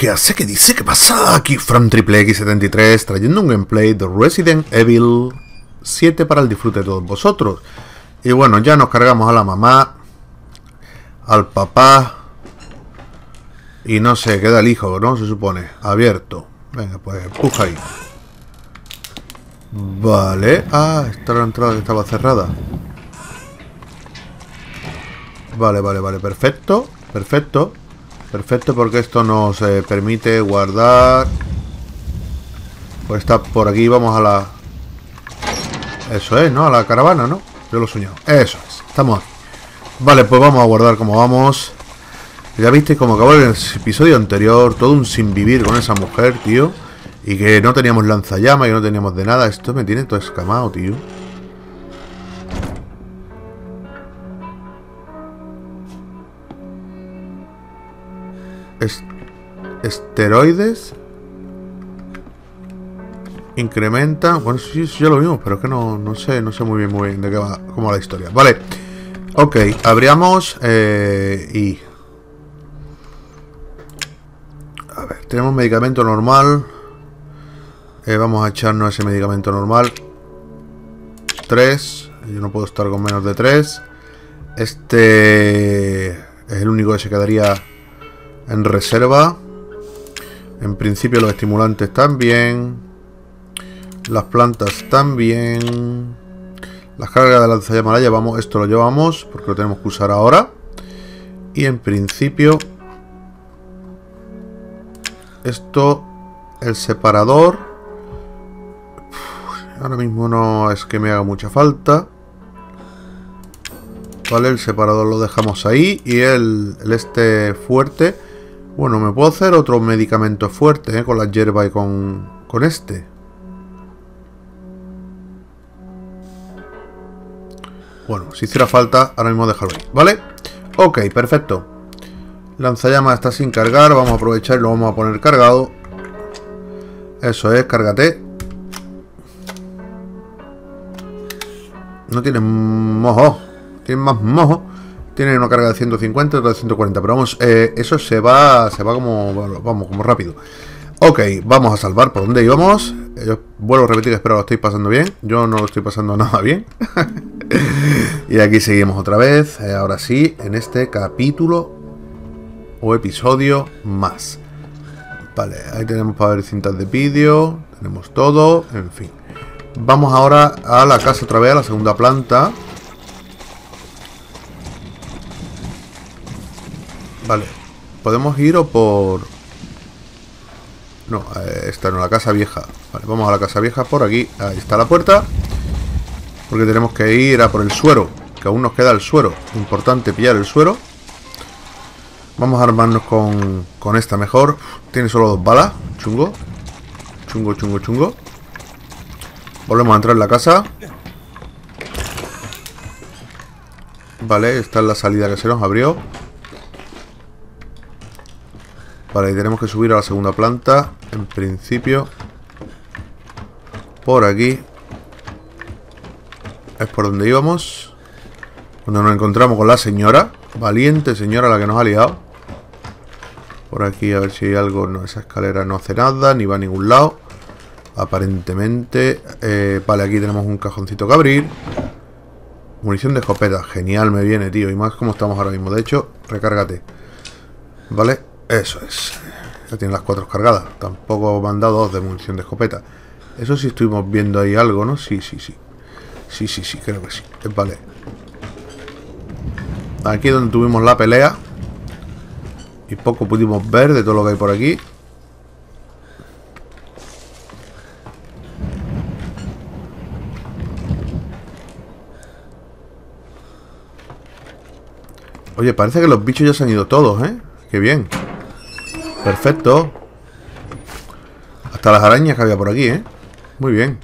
¿Qué hace? ¿Qué dice? ¿Qué pasa? Aquí Fran Triple X73 trayendo un gameplay de Resident Evil 7 para el disfrute de todos vosotros. Y bueno, ya nos cargamos a la mamá, al papá y no sé, queda el hijo, ¿no? Se supone, abierto. Venga, pues empuja ahí. Vale. Ah, esta era la entrada que estaba cerrada. Vale, vale, vale, perfecto. Perfecto. Perfecto, porque esto nos permite guardar. Pues está por aquí, vamos a la... Eso es, ¿no? A la caravana, ¿no? Yo lo he soñado. Eso es, estamos aquí. Vale, pues vamos a guardar como vamos. Ya visteis como acabó el episodio anterior. Todo un sin vivir con esa mujer, tío. Y que no teníamos lanzallamas y no teníamos de nada. Esto me tiene todo escamado, tío. Esteroides incrementa. Bueno, sí, sí, ya lo vimos, pero es que no sé muy bien de qué va, cómo va la historia. Vale, ok, abríamos y a ver, tenemos medicamento normal. Vamos a echarnos ese medicamento normal. 3. Yo no puedo estar con menos de 3. Este es el único que se quedaría en reserva. En principio los estimulantes también. Las plantas también. Las cargas de lanzallamas la llevamos. Esto lo llevamos porque lo tenemos que usar ahora. Y en principio... Esto... El separador... Ahora mismo no es que me haga mucha falta. Vale, el separador lo dejamos ahí. Y el este fuerte... Bueno, me puedo hacer otro medicamento fuerte, con la hierba y con este. Bueno, si hiciera falta, ahora mismo dejarlo ahí, ¿vale? Ok, perfecto. Lanzallamas está sin cargar, vamos a aprovechar y lo vamos a poner cargado. Eso es, cárgate. No tiene mojo, tiene más mojo. Tiene una carga de 150, otra de 140. Pero vamos, eso se va como... Vamos, como rápido. Ok, vamos a salvar por donde íbamos. Yo vuelvo a repetir que espero lo estoy pasando bien. Yo no lo estoy pasando nada bien. Y aquí seguimos otra vez. Ahora sí, en este capítulo o episodio más. Vale, ahí tenemos para ver cintas de vídeo. Tenemos todo, en fin. Vamos ahora a la casa otra vez, a la segunda planta. Vale, podemos ir o por... No, esta no, la casa vieja. Vale, vamos a la casa vieja por aquí. Ahí está la puerta. Porque tenemos que ir a por el suero, que aún nos queda el suero. Importante pillar el suero. Vamos a armarnos con esta mejor. Tiene solo 2 balas. Chungo. Chungo, chungo, chungo. Volvemos a entrar en la casa. Vale, esta es la salida que se nos abrió. Vale, y tenemos que subir a la segunda planta. En principio, por aquí es por donde íbamos cuando nos encontramos con la señora. Valiente señora la que nos ha liado. Por aquí a ver si hay algo. No, esa escalera no hace nada, ni va a ningún lado aparentemente. Vale, aquí tenemos un cajoncito que abrir. Munición de escopeta. Genial me viene, tío. Y más como estamos ahora mismo. De hecho, recárgate. Vale. Eso es. Ya tienen las 4 cargadas. Tampoco me han dado 2 de munición de escopeta. Eso sí estuvimos viendo ahí algo, ¿no? Sí, sí, sí. Sí, sí, sí, creo que sí. Vale. Aquí es donde tuvimos la pelea. Y poco pudimos ver de todo lo que hay por aquí. Oye, parece que los bichos ya se han ido todos, ¿eh? Qué bien. Perfecto. Hasta las arañas que había por aquí, ¿eh? Muy bien.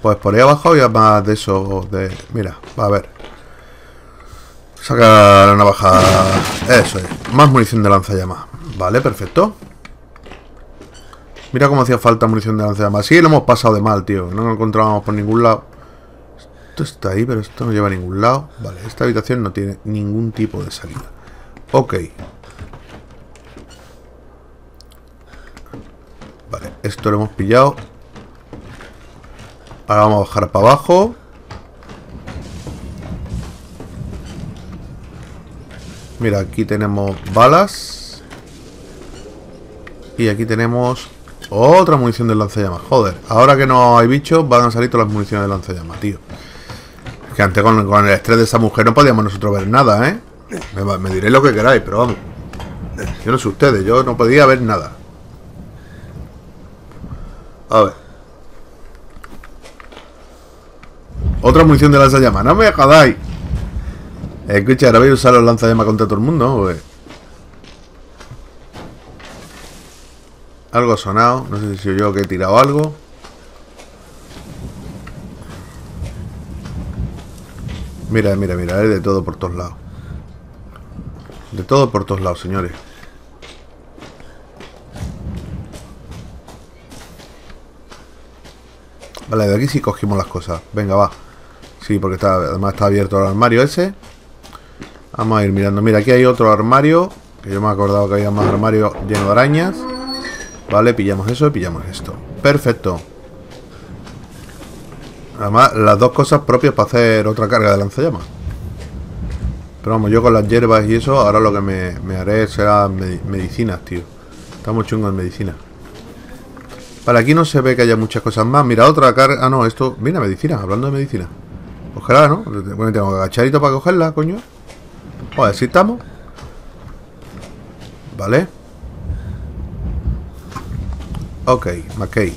Pues por ahí abajo había más de esos de... Mira, va a ver. Saca la navaja. Eso es. Más munición de lanzallamas. Vale, perfecto. Mira cómo hacía falta munición de lanzallamas. Sí, lo hemos pasado de mal, tío. No lo encontrábamos por ningún lado. Esto está ahí, pero esto no lleva a ningún lado. Vale, esta habitación no tiene ningún tipo de salida. Ok. Esto lo hemos pillado. Ahora vamos a bajar para abajo. Mira, aquí tenemos balas. Y aquí tenemos otra munición del lanzallamas. Joder, ahora que no hay bichos van a salir todas las municiones del lanzallamas, tío. Es que antes con el estrés de esa mujer no podíamos nosotros ver nada, ¿eh? Me diréis lo que queráis, pero vamos. Yo no sé ustedes, yo no podía ver nada. A ver. Otra munición de lanzallamas. ¡No me jodáis! Escucha, ahora voy a usar los lanzallamas contra todo el mundo, pues. Algo ha sonado. No sé si soy yo que he tirado algo. Mira, mira, mira. Hay de todo por todos lados. De todo por todos lados, señores. Vale, de aquí sí cogimos las cosas. Venga, va. Sí, porque está, además está abierto el armario ese. Vamos a ir mirando. Mira, aquí hay otro armario. Que yo me he acordado que había más armarios llenos de arañas. Vale, pillamos eso y pillamos esto. Perfecto. Además, las dos cosas propias para hacer otra carga de lanzallamas. Pero vamos, yo con las hierbas y eso, ahora lo que me haré será medicinas, tío. Estamos chungos en medicina. Vale, aquí no se ve que haya muchas cosas más. Mira, otra carga. Ah, no, esto. Mira, medicinas, hablando de medicinas. Ojalá, ¿no? Bueno, tengo que agacharito para cogerla, coño. A ver si estamos. Vale. Ok, McKay.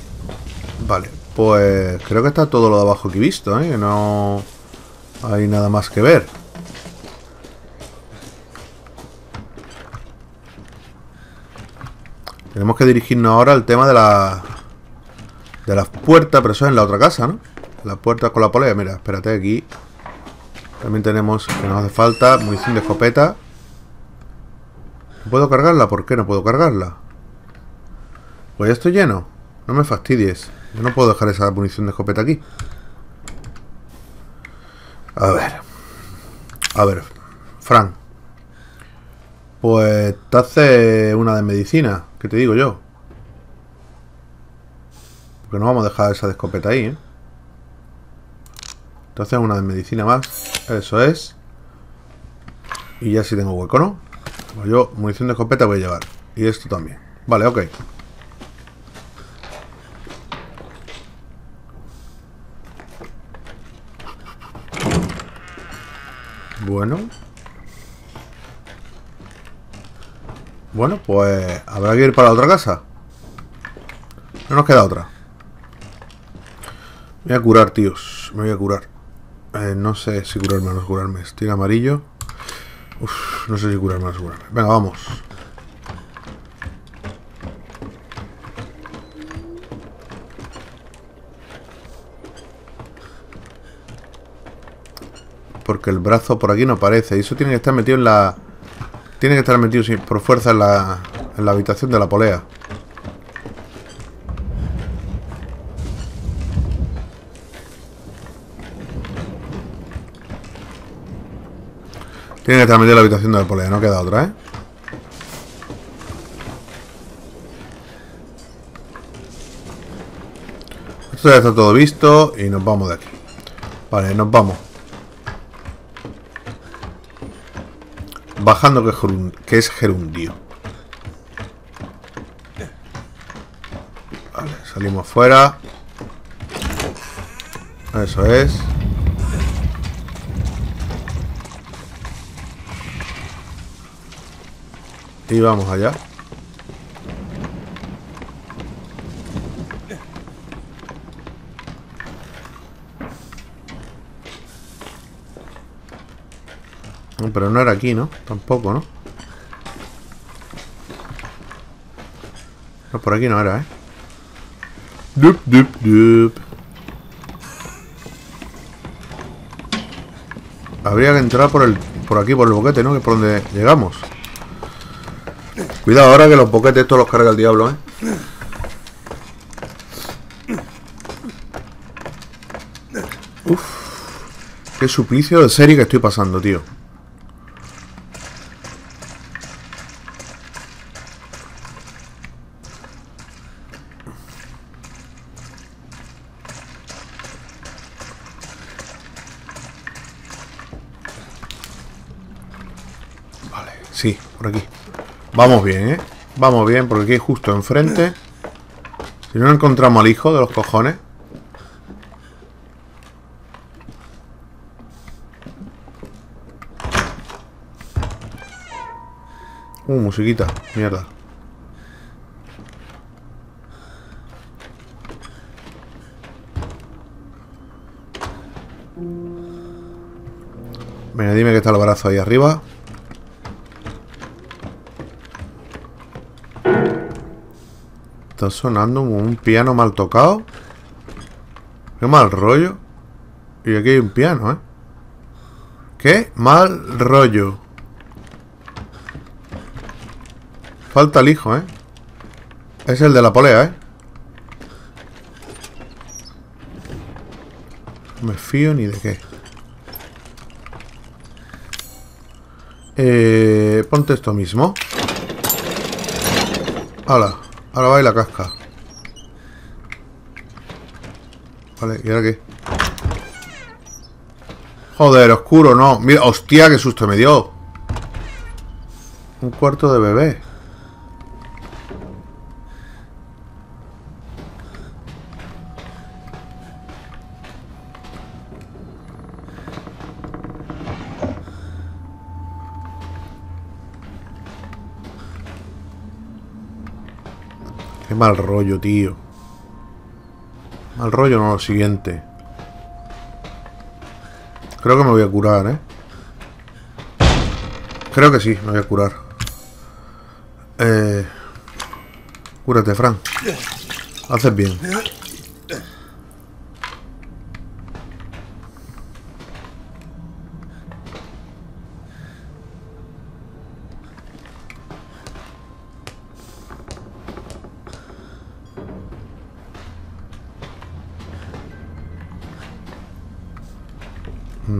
Vale, pues creo que está todo lo de abajo que he visto, ¿eh? No hay nada más que ver. Tenemos que dirigirnos ahora al tema de la puerta, pero eso es en la otra casa, ¿no? La puerta con la polea. Mira, espérate, aquí también tenemos que nos hace falta munición de escopeta. ¿Puedo cargarla? ¿Por qué no puedo cargarla? Pues ya estoy lleno. No me fastidies. Yo no puedo dejar esa munición de escopeta aquí. A ver. A ver, Fran. Pues te hace una de medicina. ¿Qué te digo yo? Porque no vamos a dejar esa de escopeta ahí, ¿eh? Te hace una de medicina más. Eso es. Y ya si tengo hueco, ¿no? Pues yo munición de escopeta voy a llevar. Y esto también. Vale, ok. Bueno. Bueno, pues habrá que ir para la otra casa. No nos queda otra. Me voy a curar, tíos. Me voy a curar. No sé si curarme o no curarme. Estoy en amarillo. Uf, no sé si curarme o no curarme. Venga, vamos. Porque el brazo por aquí no aparece. Y eso tiene que estar metido en la... Tiene que estar metido por fuerza en la habitación de la polea. Tiene que estar metido en la habitación de la polea. No queda otra, ¿eh? Esto ya está todo visto. Y nos vamos de aquí. Vale, nos vamos. Bajando, que es gerundio. Vale, salimos fuera. Eso es. Y vamos allá. Pero no era aquí, ¿no? Tampoco, ¿no? No, por aquí no era, ¿eh? Dup, dup, dup. Habría que entrar por aquí, por el boquete, ¿no? Que es por donde llegamos. Cuidado ahora que los boquetes estos los carga el diablo, ¿eh? Uf. Qué suplicio de serie que estoy pasando, tío. Vale, sí, por aquí. Vamos bien, ¿eh? Vamos bien, porque aquí justo enfrente. Si no encontramos al hijo de los cojones. Musiquita, mierda. Venga, dime que está el brazo ahí arriba. Está sonando como un piano mal tocado. Qué mal rollo. Y aquí hay un piano, ¿eh? Qué mal rollo. Falta el hijo, ¿eh? Es el de la polea, ¿eh? No me fío ni de qué. Ponte esto mismo. Hala, ahora va y la casca. Vale, ¿y ahora qué? Joder, oscuro, no. Mira, hostia, qué susto me dio. Un cuarto de bebé. Qué mal rollo, tío. Mal rollo no, lo siguiente. Creo que me voy a curar, ¿eh? Creo que sí, me voy a curar. Cúrate, Fran. Haces bien.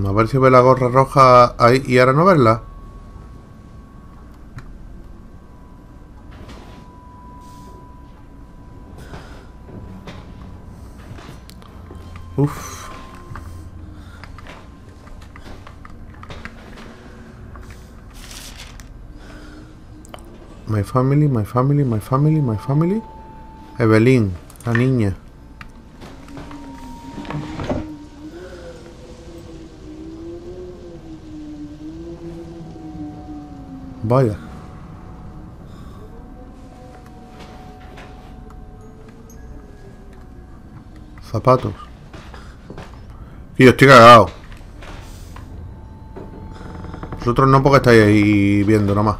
A ver si ve la gorra roja ahí y ahora no verla. Uff. My family, my family, my family, my family. Evelyn, la niña. Vaya. Zapatos. Y yo estoy cagado. Vosotros no, porque estáis ahí viendo nada más.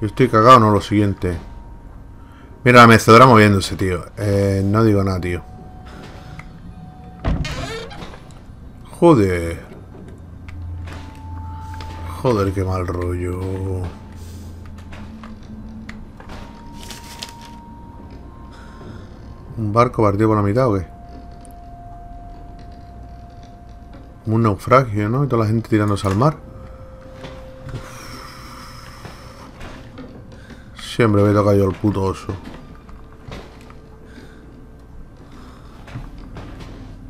Yo estoy cagado, no, lo siguiente. Mira la mecedora moviéndose, tío. No digo nada, tío. Joder. Joder, qué mal rollo. ¿Un barco partido por la mitad o qué? Como un naufragio, ¿no? Y toda la gente tirándose al mar. Siempre me toca yo el puto oso.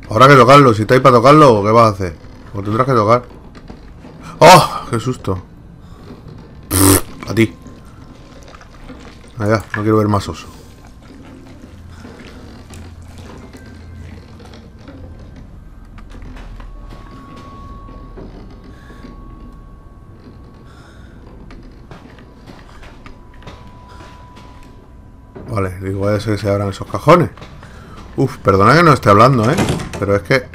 Habrá que tocarlo. Si estáis para tocarlo, ¿qué vas a hacer? O tendrás que tocar. ¡Oh! ¡Qué susto! Pff, a ti. Allá, no quiero ver más oso. Vale, digo, vaya a ser que se abran esos cajones. Uf, perdona que no esté hablando, ¿eh? Pero es que...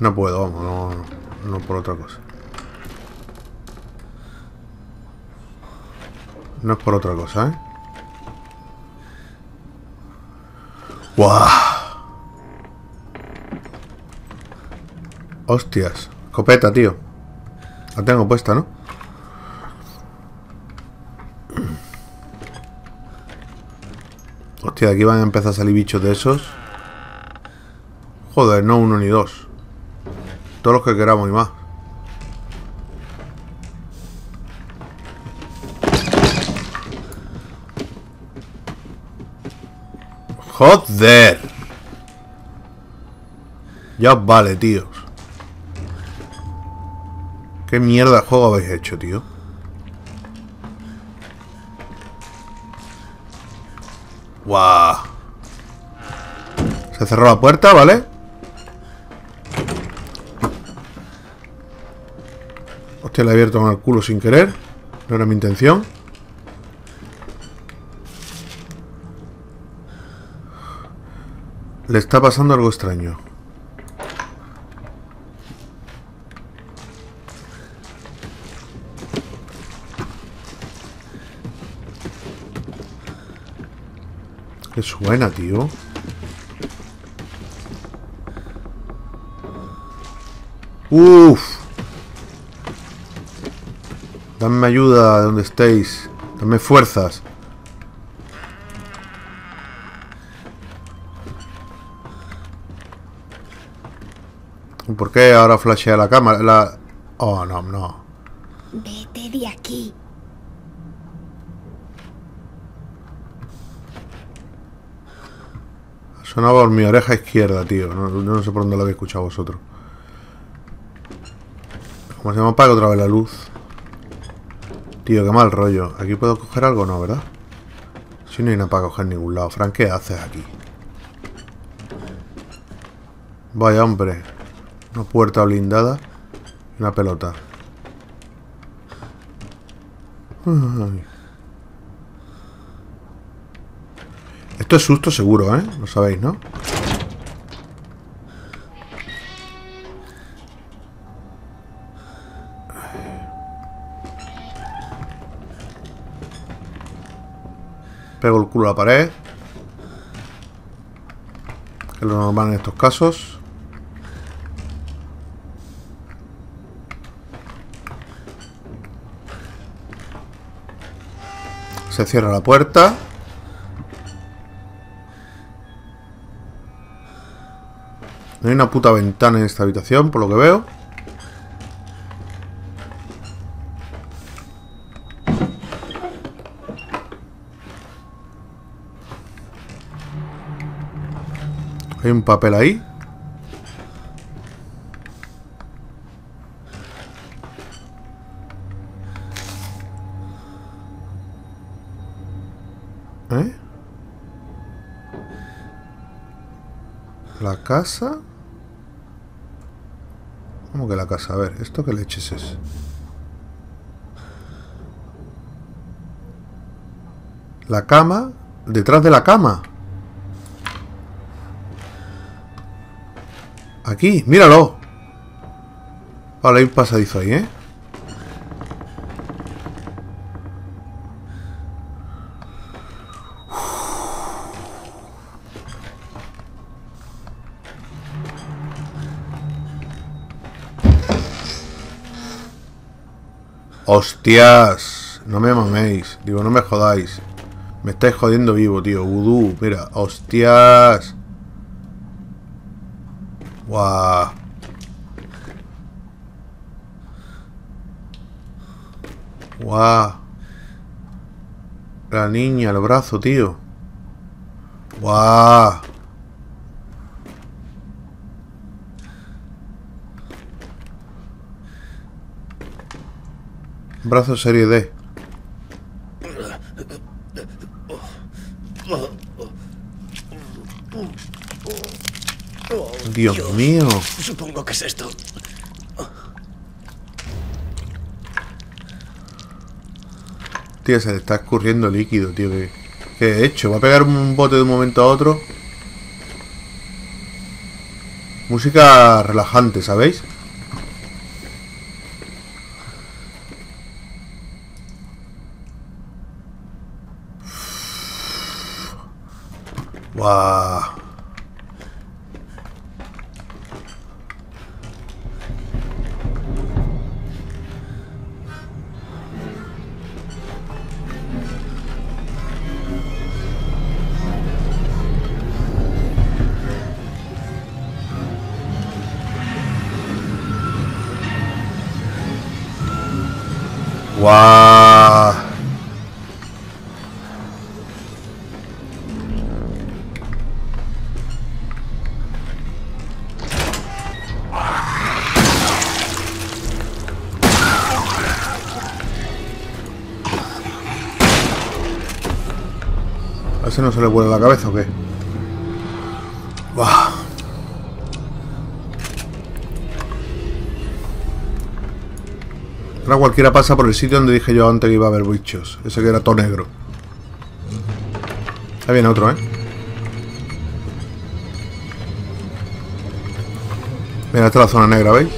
no puedo, vamos, no por otra cosa. No es por otra cosa, ¿eh? ¡Guau! ¡Hostias! Escopeta, tío. La tengo puesta, ¿no? Hostia, de aquí van a empezar a salir bichos de esos. Joder, no uno ni dos. Todos los que queramos y más. ¡Joder! Ya os vale, tíos. ¿Qué mierda de juego habéis hecho, tío? Guau. Se cerró la puerta, ¿vale? Hostia, le he abierto con el culo sin querer. No era mi intención. Le está pasando algo extraño. ¿Qué suena, tío? Uff. Dadme ayuda de donde estéis. Dadme fuerzas. ¿Por qué ahora flashea la cámara? La... Oh, no, no. Vete de aquí. Sonaba por mi oreja izquierda, tío. No sé por dónde lo habéis escuchado vosotros. Como se me apaga otra vez la luz. Tío, qué mal rollo. ¿Aquí puedo coger algo? No, ¿verdad? Si no hay nada para coger en ningún lado. Fran, ¿qué haces aquí? Vaya, hombre. Una puerta blindada. Una pelota. Ay. Esto es susto seguro, ¿eh? Lo sabéis, ¿no? Pego el culo a la pared. Que es lo normal en estos casos. Se cierra la puerta. No hay una puta ventana en esta habitación, por lo que veo. Hay un papel ahí. La casa. ¿Cómo que la casa? A ver, ¿esto qué leches es? La cama. Detrás de la cama. Aquí, míralo. Vale, hay un pasadizo ahí, ¿eh? ¡Hostias! No me maméis. Digo, no me jodáis. Me estáis jodiendo vivo, tío. Vudú, mira. ¡Hostias! ¡Guau! ¡Guau! La niña, el brazo, tío. ¡Guau! Brazo serie D. Dios mío. Supongo que es esto. Tío, se le está escurriendo líquido, tío. ¿Qué he hecho? ¿Va a pegar un bote de un momento a otro? Música relajante, ¿sabéis? Wow. Wow. ¿A ese no se le vuela la cabeza o qué? Buah. Ahora cualquiera pasa por el sitio donde dije yo antes que iba a haber bichos. Ese que era todo negro. Ahí viene otro, ¿eh? Mira, esta es la zona negra, ¿veis?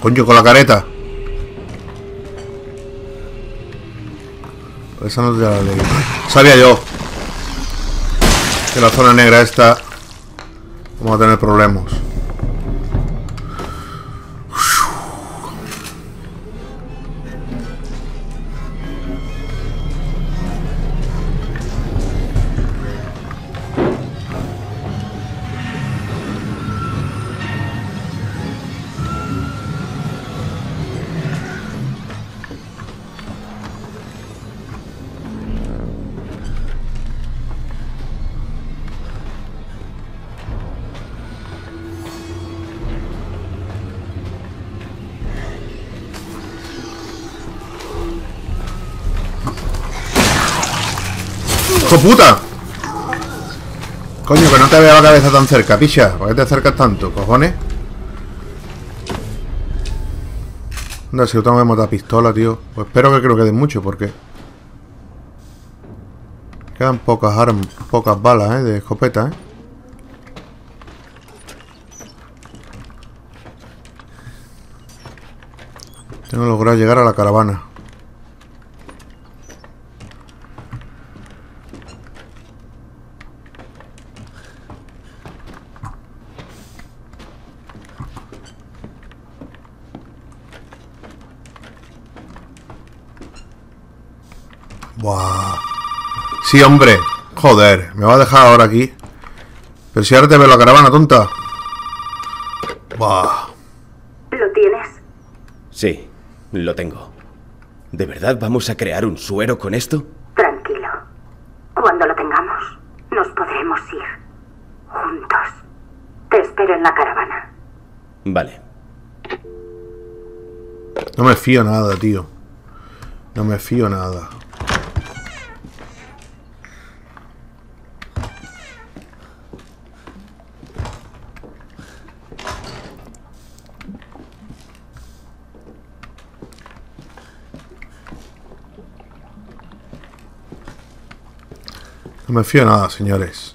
Coño, con la careta. Esa no te la leí. Sabía yo que la zona negra esta vamos a tener problemas. ¡Puta! Coño, que no te veo la cabeza tan cerca, picha. ¿Por qué te acercas tanto, cojones? Anda, si yo tengo que matar pistola, tío. Pues espero que creo que den mucho, porque quedan pocas armas, pocas balas, de escopeta, Tengo que lograr llegar a la caravana. Sí, hombre, joder, me va a dejar ahora aquí. Pero si ahora te veo la caravana, tonta. Buah. ¿Lo tienes? Sí, lo tengo. ¿De verdad vamos a crear un suero con esto? Tranquilo. Cuando lo tengamos, nos podremos ir juntos. Te espero en la caravana. Vale. No me fío nada, tío. No me fío nada. No me fío nada, señores.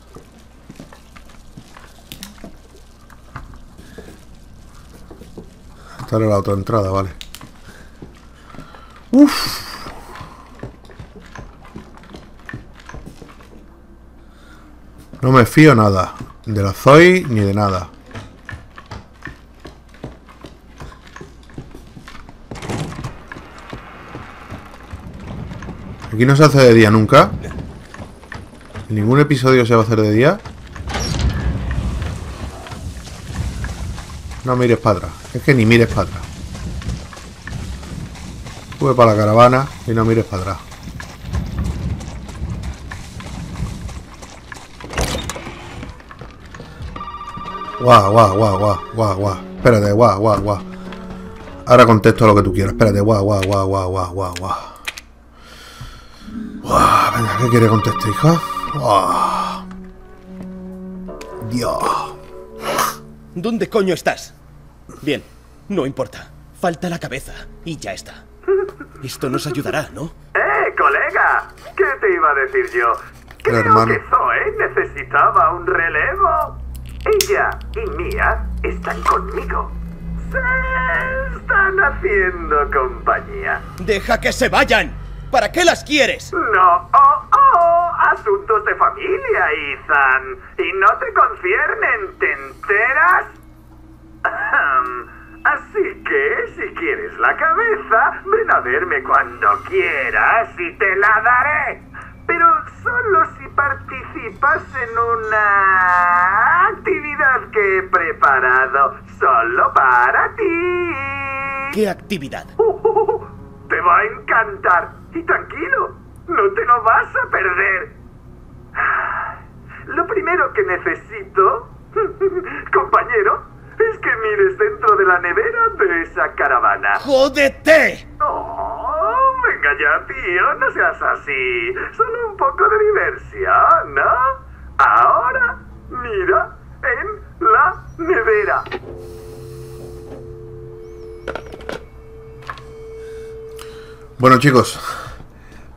Esta era la otra entrada, vale. Uff. No me fío nada. De la Zoe ni de nada. Aquí no se hace de día nunca. ¿Ningún episodio se va a hacer de día? No mires para atrás. Es que ni mires para atrás. Sube para la caravana y no mires para atrás. Guau, guau, guau, guau, guau, guau. Espérate, guau, guau, guau. Ahora contesto lo que tú quieras. Espérate, guau, guau, guau, guau, guau, guau, guau. Guau, venga, ¿qué quiere contestar, hija? Oh. Dios. ¿Dónde coño estás? Bien, no importa. Falta la cabeza y ya está. Esto nos ayudará, ¿no? ¡Eh, colega! ¿Qué te iba a decir yo? Creo que Zoe necesitaba un relevo. Ella y Mia están conmigo. Se están haciendo compañía. ¡Deja que se vayan! ¿Para qué las quieres? No, asuntos de familia, Ethan. Y no te conciernen, ¿te enteras? Así que, si quieres la cabeza, ven a verme cuando quieras y te la daré. Pero solo si participas en una actividad que he preparado solo para ti. ¿Qué actividad? Te va a encantar. Y tranquilo, no te lo vas a perder. Lo primero que necesito, compañero, es que mires dentro de la nevera de esa caravana. ¡Jódete! Oh, venga ya, tío, no seas así. Solo un poco de diversión, ¿no? Ahora, mira en la nevera. Bueno, chicos,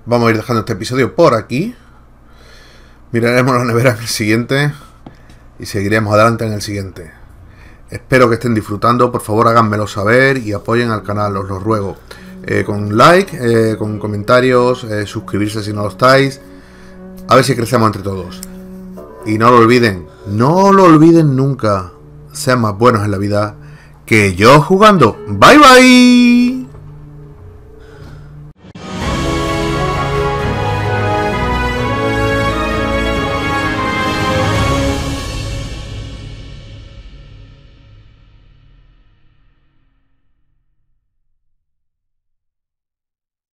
vamos a ir dejando este episodio por aquí. Miraremos la nevera en el siguiente y seguiremos adelante en el siguiente. Espero que estén disfrutando. Por favor, háganmelo saber y apoyen al canal, os lo ruego. Con like, con comentarios, suscribirse si no lo estáis. A ver si crecemos entre todos. Y no lo olviden, no lo olviden nunca. Sean más buenos en la vida que yo jugando. Bye bye.